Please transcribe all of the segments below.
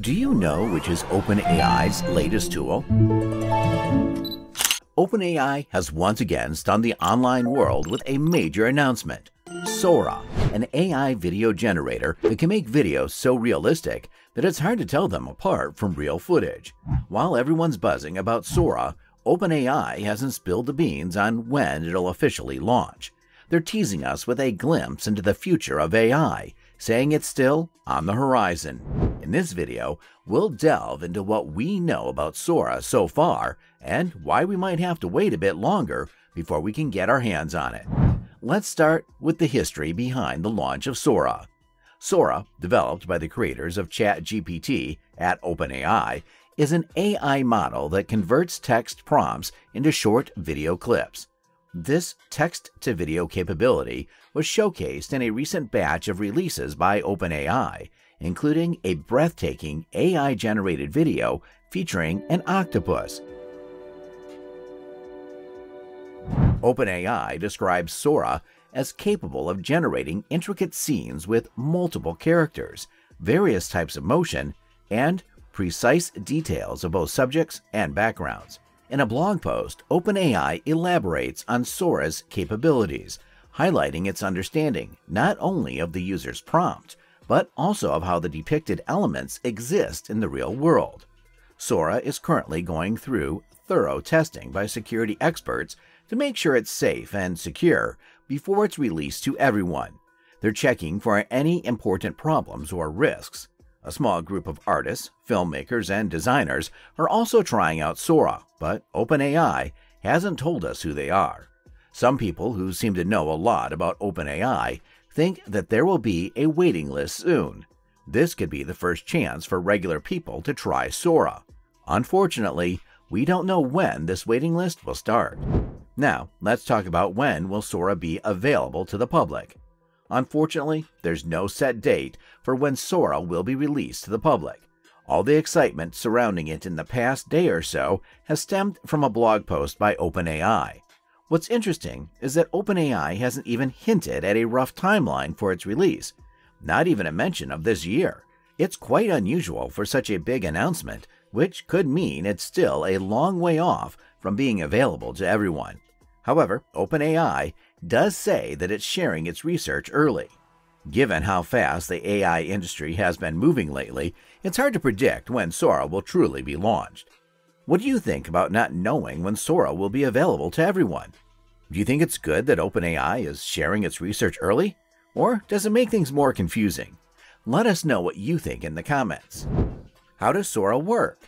Do you know which is OpenAI's latest tool? OpenAI has once again stunned the online world with a major announcement. Sora, an AI video generator that can make videos so realistic that it's hard to tell them apart from real footage. While everyone's buzzing about Sora, OpenAI hasn't spilled the beans on when it'll officially launch. They're teasing us with a glimpse into the future of AI, saying it's still on the horizon. In this video, we'll delve into what we know about Sora so far and why we might have to wait a bit longer before we can get our hands on it. Let's start with the history behind the launch of Sora. Sora, developed by the creators of ChatGPT at OpenAI, is an AI model that converts text prompts into short video clips. This text-to-video capability was showcased in a recent batch of releases by OpenAI, including a breathtaking AI-generated video featuring an octopus. OpenAI describes Sora as capable of generating intricate scenes with multiple characters, various types of motion, and precise details of both subjects and backgrounds. In a blog post, OpenAI elaborates on Sora's capabilities, highlighting its understanding not only of the user's prompt, but also of how the depicted elements exist in the real world. Sora is currently going through thorough testing by security experts to make sure it's safe and secure before it's released to everyone. They're checking for any important problems or risks. A small group of artists, filmmakers, and designers are also trying out Sora, but OpenAI hasn't told us who they are. Some people who seem to know a lot about OpenAI think that there will be a waiting list soon. This could be the first chance for regular people to try Sora. Unfortunately, we don't know when this waiting list will start. Now, let's talk about when will Sora be available to the public. Unfortunately, there's no set date for when Sora will be released to the public. All the excitement surrounding it in the past day or so has stemmed from a blog post by OpenAI. What's interesting is that OpenAI hasn't even hinted at a rough timeline for its release, not even a mention of this year. It's quite unusual for such a big announcement, which could mean it's still a long way off from being available to everyone. However, OpenAI does say that it's sharing its research early. Given how fast the AI industry has been moving lately, it's hard to predict when Sora will truly be launched. What do you think about not knowing when Sora will be available to everyone? Do you think it's good that OpenAI is sharing its research early? Or does it make things more confusing? Let us know what you think in the comments. How does Sora work?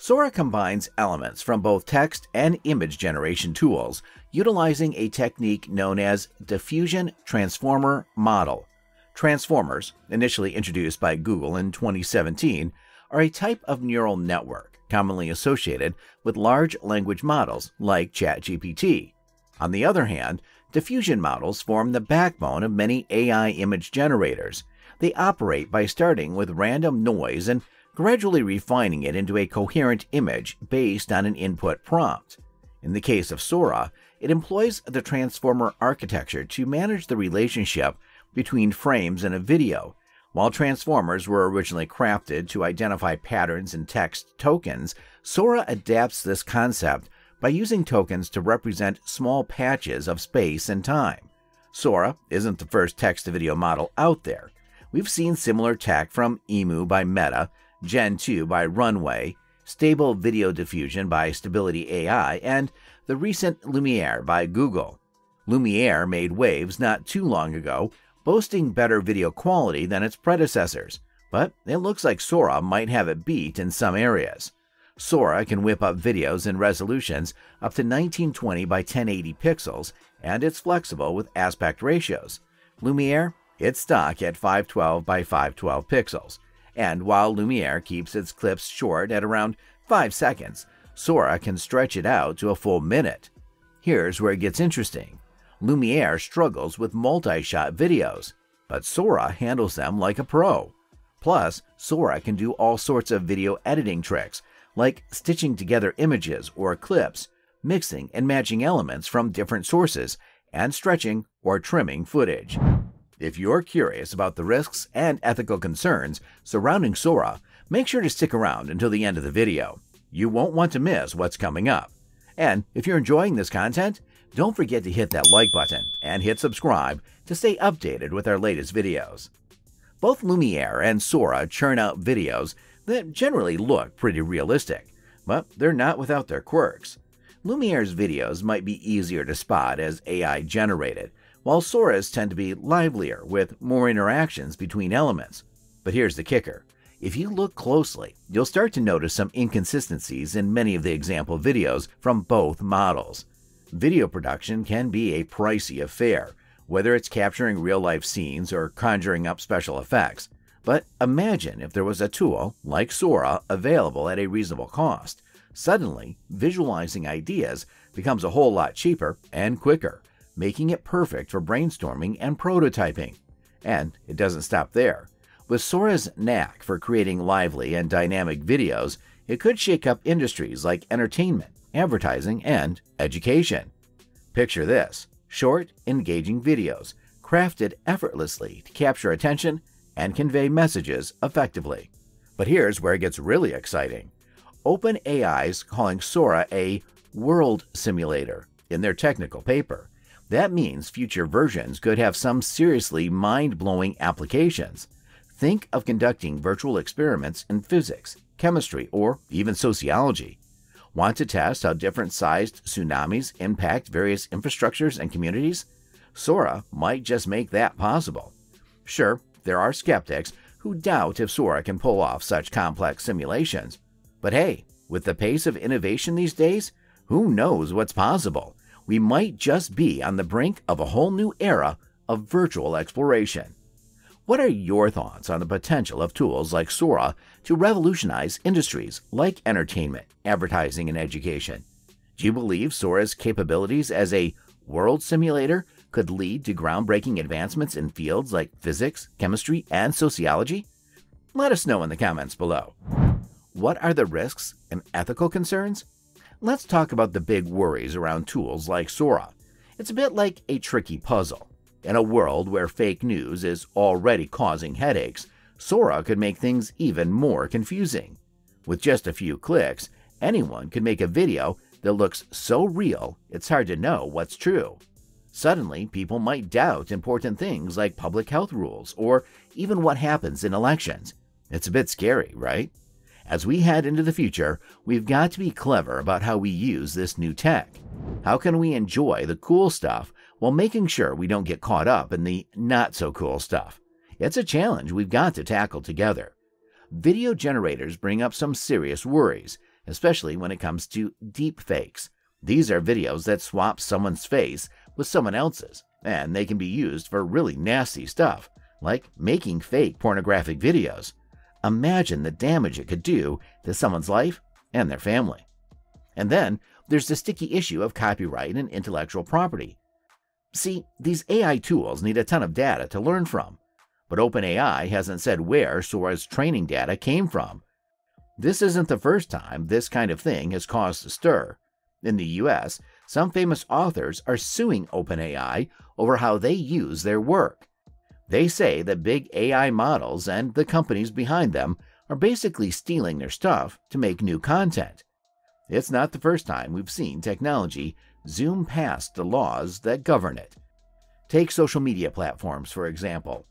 Sora combines elements from both text and image generation tools, utilizing a technique known as diffusion transformer model. Transformers, initially introduced by Google in 2017, are a type of neural network commonly associated with large language models like ChatGPT. On the other hand, diffusion models form the backbone of many AI image generators. They operate by starting with random noise and gradually refining it into a coherent image based on an input prompt. In the case of Sora, it employs the transformer architecture to manage the relationship between frames in a video. While transformers were originally crafted to identify patterns in text tokens, Sora adapts this concept by using tokens to represent small patches of space and time. Sora isn't the first text-to-video model out there. We've seen similar tech from Emu by Meta, Gen 2 by Runway, Stable Video Diffusion by Stability AI, and the recent Lumiere by Google. Lumiere made waves not too long ago, boasting better video quality than its predecessors, but it looks like Sora might have it beat in some areas. Sora can whip up videos in resolutions up to 1920 by 1080 pixels, and it's flexible with aspect ratios. Lumiere, it's stock at 512 by 512 pixels. And while Lumiere keeps its clips short at around 5 seconds, Sora can stretch it out to a full minute. Here's where it gets interesting. Lumiere struggles with multi-shot videos, but Sora handles them like a pro. Plus, Sora can do all sorts of video editing tricks, like stitching together images or clips, mixing and matching elements from different sources, and stretching or trimming footage. If you're curious about the risks and ethical concerns surrounding Sora, Make sure to stick around until the end of the video. You won't want to miss what's coming up. And if you're enjoying this content, don't forget to hit that like button and hit subscribe to stay updated with our latest videos. Both Lumiere and Sora churn out videos that generally look pretty realistic, but they're not without their quirks. Lumiere's videos might be easier to spot as AI-generated, while Sora's tend to be livelier with more interactions between elements. But here's the kicker. If you look closely, you'll start to notice some inconsistencies in many of the example videos from both models. Video production can be a pricey affair, whether it's capturing real-life scenes or conjuring up special effects. But imagine if there was a tool, like Sora, available at a reasonable cost. Suddenly, visualizing ideas becomes a whole lot cheaper and quicker, making it perfect for brainstorming and prototyping. And it doesn't stop there. With Sora's knack for creating lively and dynamic videos, it could shake up industries like entertainment, advertising, and education. Picture this: short, engaging videos crafted effortlessly to capture attention and convey messages effectively. But here's where it gets really exciting. OpenAI's calling Sora a world simulator in their technical paper. That means future versions could have some seriously mind-blowing applications. Think of conducting virtual experiments in physics, chemistry, or even sociology. Want to test how different-sized tsunamis impact various infrastructures and communities? Sora might just make that possible. Sure, there are skeptics who doubt if Sora can pull off such complex simulations. But hey, with the pace of innovation these days, who knows what's possible? We might just be on the brink of a whole new era of virtual exploration. What are your thoughts on the potential of tools like Sora to revolutionize industries like entertainment, advertising, and education? Do you believe Sora's capabilities as a world simulator could lead to groundbreaking advancements in fields like physics, chemistry, and sociology? Let us know in the comments below. What are the risks and ethical concerns? Let's talk about the big worries around tools like Sora. It's a bit like a tricky puzzle. In a world where fake news is already causing headaches, Sora could make things even more confusing. With just a few clicks, anyone could make a video that looks so real it's hard to know what's true. Suddenly, people might doubt important things like public health rules or even what happens in elections. It's a bit scary, right? As we head into the future, we've got to be clever about how we use this new tech. How can we enjoy the cool stuff while making sure we don't get caught up in the not-so-cool stuff? It's a challenge we've got to tackle together. Video generators bring up some serious worries, especially when it comes to deepfakes. These are videos that swap someone's face with someone else's, and they can be used for really nasty stuff, like making fake pornographic videos. Imagine the damage it could do to someone's life and their family. And then there's the sticky issue of copyright and intellectual property. See, these AI tools need a ton of data to learn from, but OpenAI hasn't said where Sora's training data came from. This isn't the first time this kind of thing has caused a stir. In the US, some famous authors are suing OpenAI over how they use their work. They say that big AI models and the companies behind them are basically stealing their stuff to make new content. It's not the first time we've seen technology zoom past the laws that govern it. Take social media platforms, for example.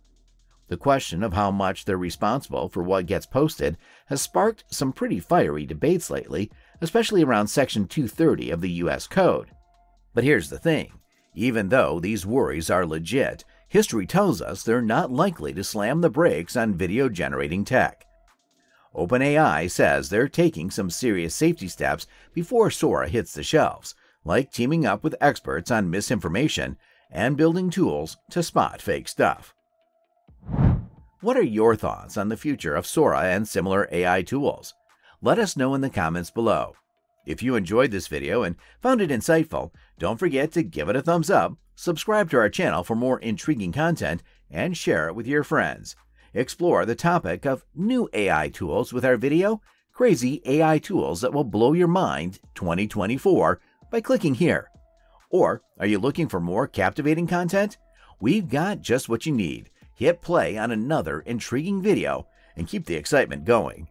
The question of how much they're responsible for what gets posted has sparked some pretty fiery debates lately, especially around Section 230 of the U.S. Code. But here's the thing. Even though these worries are legit, history tells us they're not likely to slam the brakes on video-generating tech. OpenAI says they're taking some serious safety steps before Sora hits the shelves, like teaming up with experts on misinformation and building tools to spot fake stuff. What are your thoughts on the future of Sora and similar AI tools? Let us know in the comments below. If you enjoyed this video and found it insightful, don't forget to give it a thumbs up, subscribe to our channel for more intriguing content, and share it with your friends. Explore the topic of new AI tools with our video, Crazy AI Tools That Will Blow Your Mind 2024, by clicking here. Or are you looking for more captivating content? We've got just what you need. Hit play on another intriguing video and keep the excitement going.